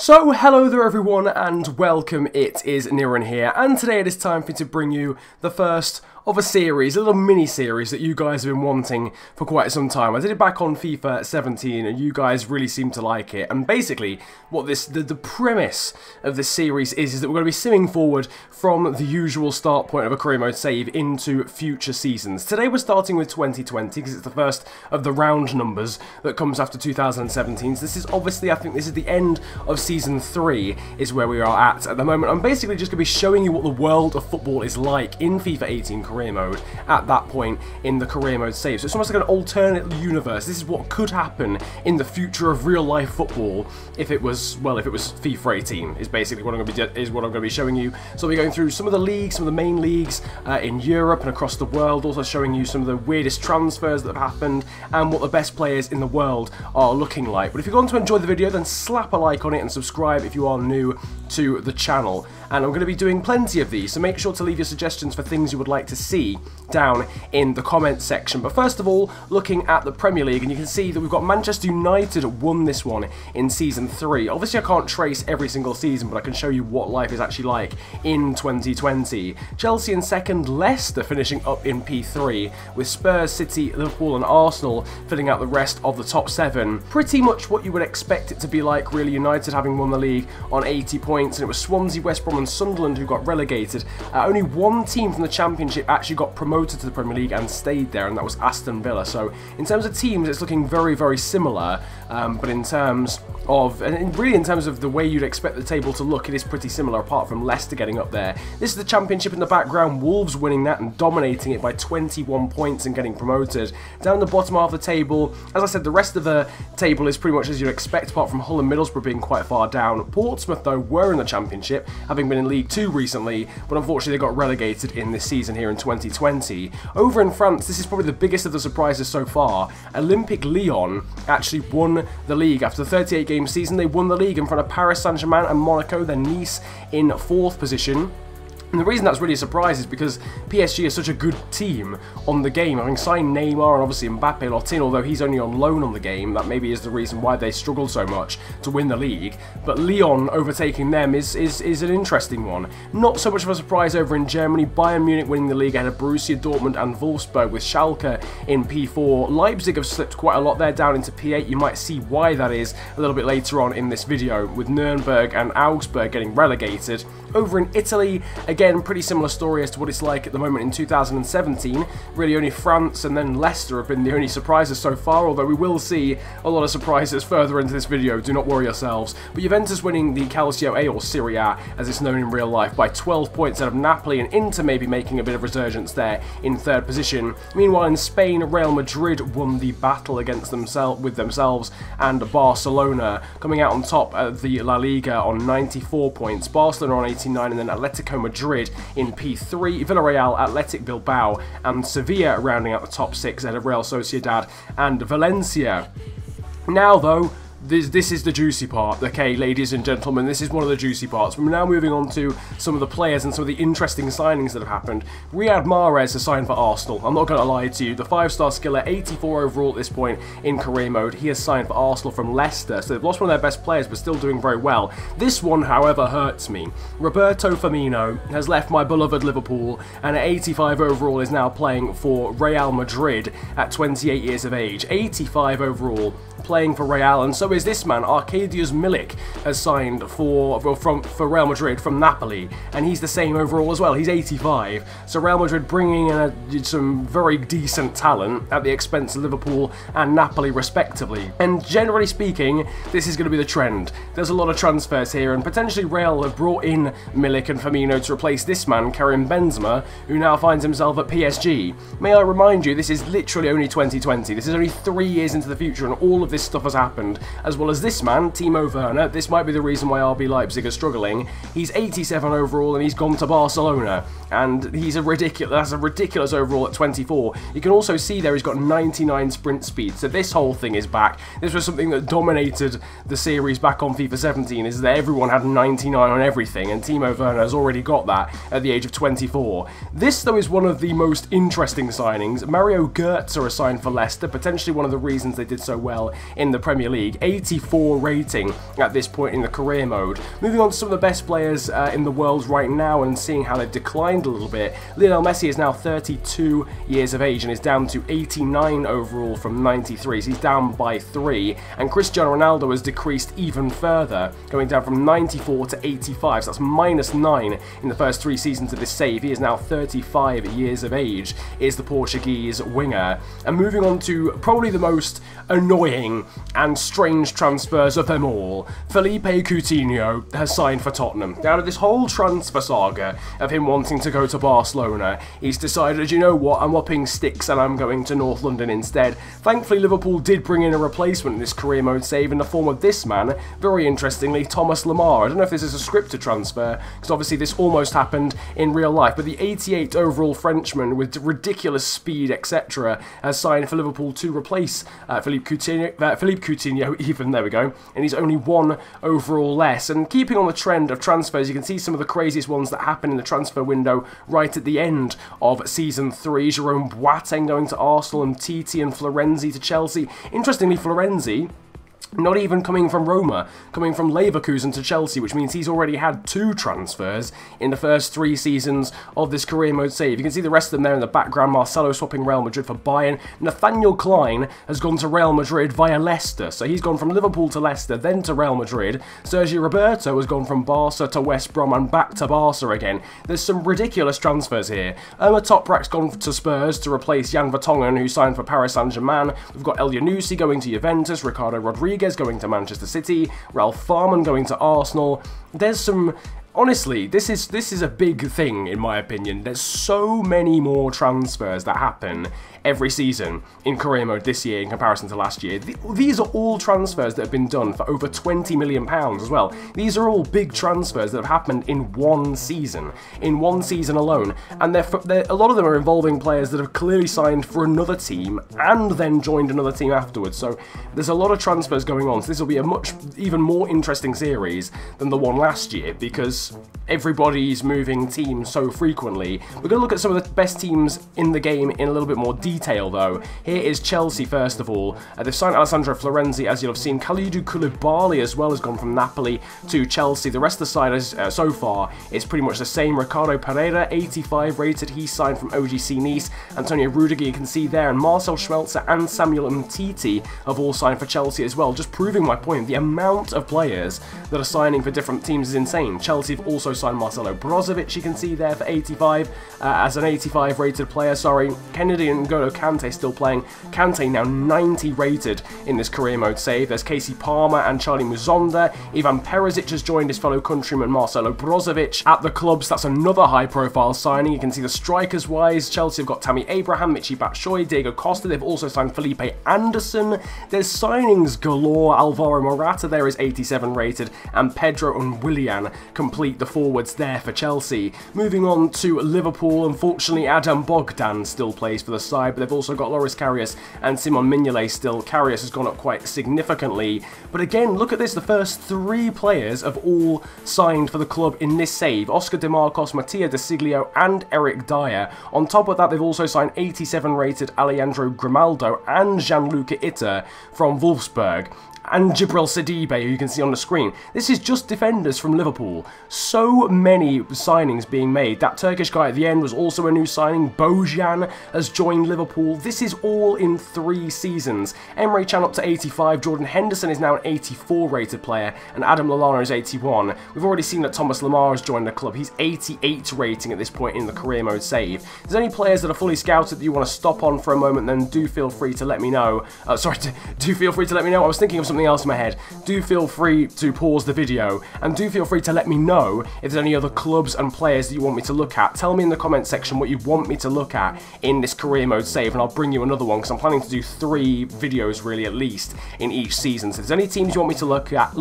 So hello there everyone and welcome, it is Niran here, and today it is time for me to bring you the first of a series, a little mini-series that you guys have been wanting for quite some time. I did it back on FIFA 17 and you guys really seem to like it, and basically what the premise of this series is that we're going to be simming forward from the usual start point of a career mode save into future seasons. Today we're starting with 2020 because it's the first of the round numbers that comes after 2017, so this is obviously, I think this is the end of Season 3 is where we are at the moment. I'm basically just going to be showing you what the world of football is like in FIFA 18 career mode at that point in the career mode save. So it's almost like an alternate universe. This is what could happen in the future of real life football if it was, well, if it was FIFA 18 is basically what I'm going to be showing you. So we're going through some of the leagues, some of the main leagues in Europe and across the world, also showing you some of the weirdest transfers that have happened and what the best players in the world are looking like. But if you're going to enjoy the video, then slap a like on it and subscribe if you are new to the channel, and I'm going to be doing plenty of these, so make sure to leave your suggestions for things you would like to see down in the comments section. But first of all, looking at the Premier League, and you can see that we've got Manchester United won this one in Season 3. Obviously I can't trace every single season, but I can show you what life is actually like in 2020. Chelsea in second, Leicester finishing up in P3, with Spurs, City, Liverpool and Arsenal filling out the rest of the top 7. Pretty much what you would expect it to be like, really. United having won the league on 80 points, and it was Swansea, West Brom and Sunderland who got relegated. Only one team from the Championship actually got promoted to the Premier League and stayed there, and that was Aston Villa. So in terms of teams, it's looking very, very similar, but in terms of, and really in terms of the way you'd expect the table to look, it is pretty similar apart from Leicester getting up there. This is the Championship in the background, Wolves winning that and dominating it by 21 points and getting promoted. Down the bottom half of the table, as I said, the rest of the table is pretty much as you'd expect apart from Hull and Middlesbrough being quite far down. Portsmouth though were in the Championship, having been in League 2 recently, but unfortunately they got relegated in this season here in 2020. Over in France, this is probably the biggest of the surprises so far. Olympique Lyon actually won the league. After the 38 game season, they won the league in front of Paris Saint-Germain and Monaco, then Nice in 4th position. And the reason that's really a surprise is because PSG is such a good team on the game. Having signed Neymar and obviously Mbappe Lottin, although he's only on loan on the game, that maybe is the reason why they struggled so much to win the league. But Lyon overtaking them is an interesting one. Not so much of a surprise over in Germany. Bayern Munich winning the league ahead of Borussia Dortmund and Wolfsburg, with Schalke in P4. Leipzig have slipped quite a lot there down into P8. You might see why that is a little bit later on in this video, with Nürnberg and Augsburg getting relegated. Over in Italy, again, pretty similar story as to what it's like at the moment in 2017. Really only France and then Leicester have been the only surprises so far, although we will see a lot of surprises further into this video, do not worry yourselves. But Juventus winning the Calcio A, or Serie A as it's known in real life, by 12 points out of Napoli, and Inter maybe making a bit of resurgence there in 3rd position. Meanwhile in Spain, Real Madrid won the battle against themselves and Barcelona, coming out on top of the La Liga on 94 points, Barcelona on 89, and then Atletico Madrid in P3, Villarreal, Athletic Bilbao and Sevilla rounding out the top 6 ahead of Real Sociedad and Valencia. Now though, this is the juicy part, okay, ladies and gentlemen, this is one of the juicy parts. We're now moving on to some of the players and some of the interesting signings that have happened. Riyad Mahrez has signed for Arsenal. I'm not going to lie to you, the 5-star skiller, 84 overall at this point in career mode. He has signed for Arsenal from Leicester, so they've lost one of their best players but still doing very well. This one, however, hurts me. Roberto Firmino has left my beloved Liverpool and at 85 overall is now playing for Real Madrid at 28 years of age. 85 overall, playing for Real, and so is this man, Arkadiusz Milik, has signed for Real Madrid from Napoli, and he's the same overall as well. He's 85. So Real Madrid bringing in some very decent talent at the expense of Liverpool and Napoli respectively. And generally speaking, this is going to be the trend. There's a lot of transfers here, and potentially Real have brought in Milik and Firmino to replace this man, Karim Benzema, who now finds himself at PSG. May I remind you, this is literally only 2020. This is only 3 years into the future, and all of this stuff has happened, as well as this man, Timo Werner. This might be the reason why RB Leipzig are struggling. He's 87 overall and he's gone to Barcelona, and he's a ridiculous overall at 24. You can also see there he's got 99 sprint speed, so this whole thing is back. This was something that dominated the series back on FIFA 17, is that everyone had 99 on everything, and Timo Werner has already got that at the age of 24. This though is one of the most interesting signings. Mario Götze is signed for Leicester, potentially one of the reasons they did so well in the Premier League. 84 rating at this point in the career mode. Moving on to some of the best players in the world right now and seeing how they've declined a little bit. Lionel Messi is now 32 years of age and is down to 89 overall from 93, so he's down by 3. And Cristiano Ronaldo has decreased even further, going down from 94 to 85, so that's -9 in the first 3 seasons of this save. He is now 35 years of age, is the Portuguese winger. And moving on to probably the most annoying and strange transfers of them all, Philippe Coutinho has signed for Tottenham. Out of this whole transfer saga of him wanting to go to Barcelona, he's decided, you know what, I'm upping sticks and I'm going to North London instead. Thankfully, Liverpool did bring in a replacement in this career mode save in the form of this man, very interestingly, Thomas Lemar. I don't know if this is a scripted transfer, because obviously this almost happened in real life, but the 88 overall Frenchman with ridiculous speed, etc., has signed for Liverpool to replace Philippe Coutinho, even, there we go, and he's only 1 overall less. And keeping on the trend of transfers, you can see some of the craziest ones that happen in the transfer window right at the end of Season 3. Jerome Boateng going to Arsenal and Titi and Florenzi to Chelsea. Interestingly, Florenzi not even coming from Roma, coming from Leverkusen to Chelsea, which means he's already had 2 transfers in the first 3 seasons of this career mode save. You can see the rest of them there in the background. Marcelo swapping Real Madrid for Bayern. Nathaniel Clyne has gone to Real Madrid via Leicester, so he's gone from Liverpool to Leicester, then to Real Madrid. Sergio Roberto has gone from Barca to West Brom and back to Barca again. There's some ridiculous transfers here. Toprak's gone to Spurs to replace Jan Vertonghen, who signed for Paris Saint-Germain. We've got El Yunusi going to Juventus, Ricardo Rodriguez going to Manchester City, Ralph Farman going to Arsenal. There's some... honestly, this is a big thing, in my opinion. There's so many more transfers that happen every season in career mode this year in comparison to last year. These are all transfers that have been done for over £20 million as well. These are all big transfers that have happened in one season alone. And a lot of them are involving players that have clearly signed for another team and then joined another team afterwards. So there's a lot of transfers going on. So this will be a even more interesting series than the one last year, because everybody's moving teams so frequently. We're going to look at some of the best teams in the game in a little bit more detail though. Here is Chelsea first of all. They've signed Alessandro Florenzi, as you'll have seen. Kalidou Koulibaly as well has gone from Napoli to Chelsea. The rest of the side is, so far is pretty much the same. Ricardo Pereira, 85 rated, he signed from OGC Nice. Antonio Rudiger you can see there, and Marcel Schmelzer and Samuel Umtiti have all signed for Chelsea as well. Just proving my point, the amount of players that are signing for different teams is insane. Chelsea have also signed Marcelo Brozovic, you can see there, for 85, as an 85 rated player, sorry. Kennedy and N'Golo Kante still playing. Kante now 90 rated in this career mode save. There's Casey Palmer and Charlie Muzonda. Ivan Perisic has joined his fellow countryman Marcelo Brozovic at the club, so that's another high profile signing. You can see the strikers wise, Chelsea have got Tammy Abraham, Michy Batshuayi, Diego Costa. They've also signed Felipe Anderson. There's signings galore. Alvaro Morata there is 87 rated, and Pedro and Willian complete the forwards there for Chelsea. Moving on to Liverpool, unfortunately Adam Bogdan still plays for the side, but they've also got Loris Karius and Simon Mignolet still. Karius has gone up quite significantly, but again, look at this, the first 3 players have all signed for the club in this save. Oscar De Marcos, Mattia De Siglio and Eric Dyer. On top of that, they've also signed 87 rated Alejandro Grimaldo and Gianluca Itta from Wolfsburg, and Jibril Sidibe, who you can see on the screen. This is just defenders from Liverpool. So many signings being made. That Turkish guy at the end was also a new signing. Bojan has joined Liverpool. This is all in 3 seasons. Emre Can up to 85. Jordan Henderson is now an 84 rated player, and Adam Lallana is 81. We've already seen that Thomas Lemar has joined the club. He's 88 rating at this point in the career mode save. If there's any players that are fully scouted that you want to stop on for a moment, then do feel free to let me know. Do feel free to let me know. I was thinking of something else in my head. Do feel free to pause the video and do feel free to let me know if there's any other clubs and players that you want me to look at. Tell me in the comment section what you want me to look at in this career mode save, and I'll bring you another one, because I'm planning to do 3 videos really at least in each season. So if there's any teams you want me to look at,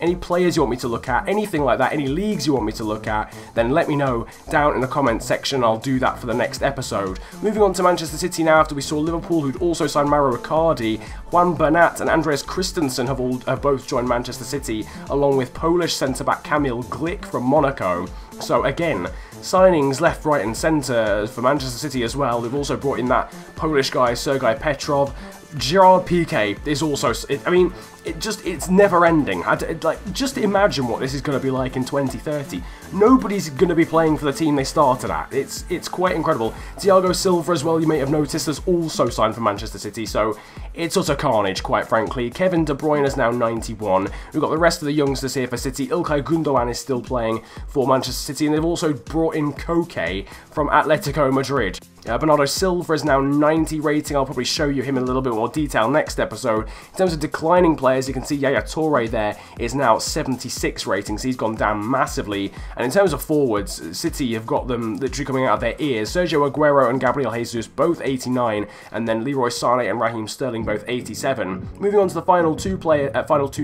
any players you want me to look at, anything like that, any leagues you want me to look at, then let me know down in the comment section. I'll do that for the next episode. Moving on to Manchester City now, after we saw Liverpool, who'd also signed Mauro Icardi. Juan Bernat and Andreas Christensen have both joined Manchester City, along with Polish centre-back Kamil Glik from Monaco. So again, signings left, right and centre for Manchester City as well. They've also brought in that Polish guy Sergei Petrov. Gerard Piqué is also, I mean, it's never ending. Like, just imagine what this is going to be like in 2030. Nobody's going to be playing for the team they started at. It's quite incredible. Thiago Silva as well, you may have noticed, has also signed for Manchester City, so it's utter carnage, quite frankly. Kevin De Bruyne is now 91. We've got the rest of the youngsters here for City. Ilkay Gundogan is still playing for Manchester City, and they've also brought in Koke from Atletico Madrid. Bernardo Silva is now 90 rating. I'll probably show you him in a little bit more detail next episode. In terms of declining players, you can see Yaya Toure there is now 76 rating, so he's gone down massively. And in terms of forwards, City have got them literally coming out of their ears. Sergio Aguero and Gabriel Jesus both 89, and then Leroy Sané and Raheem Sterling both 87. Moving on to the final two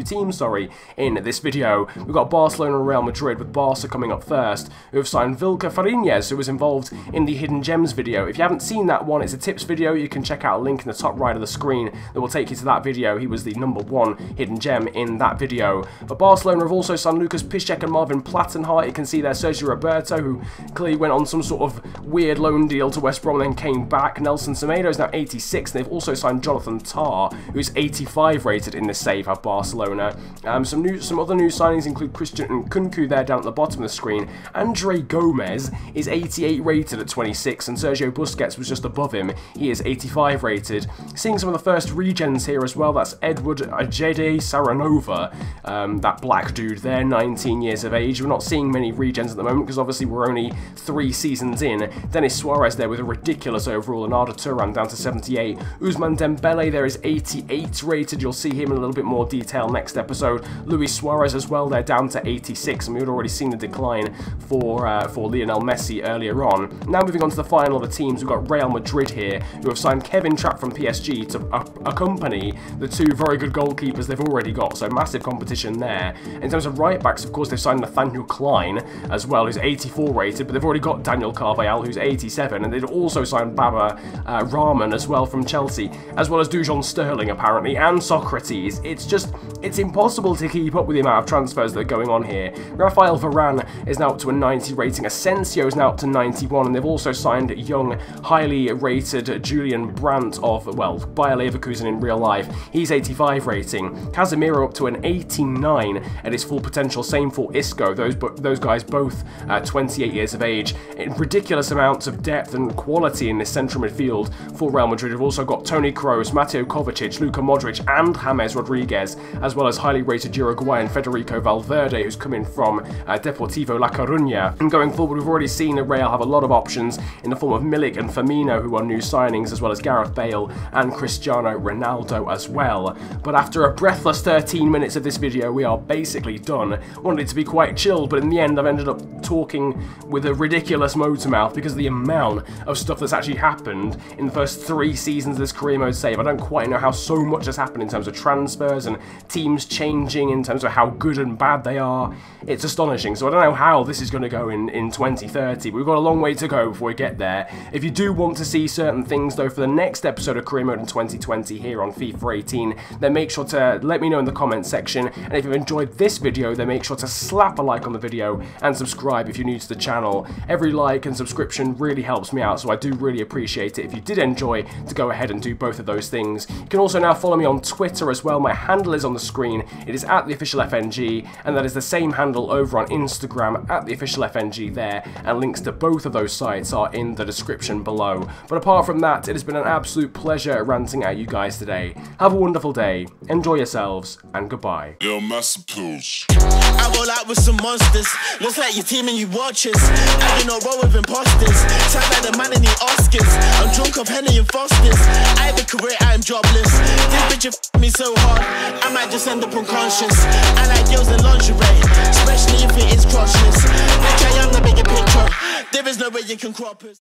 teams, in this video, we've got Barcelona and Real Madrid, with Barca coming up first, who have signed Vilca Fariñez, who was involved in the Hidden Gems video. If you haven't seen that one, it's a tips video. You can check out a link in the top right of the screen that will take you to that video. He was the #1 hidden gem in that video. But Barcelona have also signed Lucas Piszczek and Marvin Plattenhardt. You can see there Sergio Roberto, who clearly went on some sort of weird loan deal to West Brom and then came back. Nelson Semedo is now 86, and they've also signed Jonathan Tah, who's 85 rated in this save of Barcelona. Some other new signings include Christian Nkunku there down at the bottom of the screen. Andre Gomez is 88 rated at 26, and Sergio Busquets was just above him. He is 85 rated. Seeing some of the first regens here as well, that's Edward Ajede Saranova, that black dude there, 19 years of age. We're not seeing many regens at the moment because obviously we're only 3 seasons in. Dennis Suarez there with a ridiculous overall, and Arda Turan down to 78. Ousmane Dembele there is 88 rated. You'll see him in a little bit more detail next episode. Luis Suarez as well, they're down to 86, and we'd already seen the decline for Lionel Messi earlier on. Now moving on to the final of the teams, we've got Real Madrid here, who have signed Kevin Trapp from PSG to accompany the 2 very good goalkeepers they've already got, so massive competition there. In terms of right-backs, of course, they've signed Nathaniel Clyne as well, who's 84 rated, but they've already got Daniel Carvajal, who's 87, and they'd also signed Baba Rahman as well from Chelsea, as well as Dujon Sterling, apparently, and Socrates. It's impossible to keep up with the amount of transfers that are going on here. Rafael Varane is now up to a 90 rating, Asensio is now up to 91, and they've also signed young, highly rated Julian Brandt of, well, Bayer Leverkusen in real life. He's 85 rating. Casemiro up to an 89 at his full potential. Same for Isco. Those guys both 28 years of age. Ridiculous amounts of depth and quality in this central midfield for Real Madrid. We've also got Toni Kroos, Mateo Kovacic, Luka Modric, and James Rodriguez, as well as highly rated Uruguayan Federico Valverde, who's coming from Deportivo La Coruña. And going forward, we've already seen that Real have a lot of options in the form of Milik and Firmino, who are new signings, as well as Gareth Bale and Cristiano Ronaldo as well. But after a breathless 13 minutes of this video, we are basically done. Wanted it to be quite chilled, but in the end I've ended up talking with a ridiculous motor mouth because of the amount of stuff that's actually happened in the first 3 seasons of this career mode save. I don't quite know how so much has happened in terms of transfers and teams changing, in terms of how good and bad they are. It's astonishing, so I don't know how this is going to go in 2030. We've got a long way to go before we get there. If you do want to see certain things though for the next episode of Career Mode in 2020 here on FIFA 18, then make sure to let me know in the comments section, and if you've enjoyed this video, then make sure to slap a like on the video and subscribe if you're new to the channel. Every like and subscription really helps me out, so I do really appreciate it if you did enjoy to go ahead and do both of those things. You can also now follow me on Twitter as well. My handle is on the screen, it is @theofficialfng, and that is the same handle over on Instagram, @theofficialfng there, and links to both of those sites are in the description below. But apart from that, it has been an absolute pleasure ranting at you guys today. Have a wonderful day, enjoy yourselves, and goodbye. I roll out with some monsters, looks like your team and you watchers. I've been on roll with imposters, sound like the man in the Oscars. I'm drunk off Henny and Fosters, I have a career, I am jobless. This bitch f***ed me so hard, I might just end up unconscious. I like girls in lingerie, especially if it is crotchless. Bitch, I am the bigger picture, there is no way you can crop us.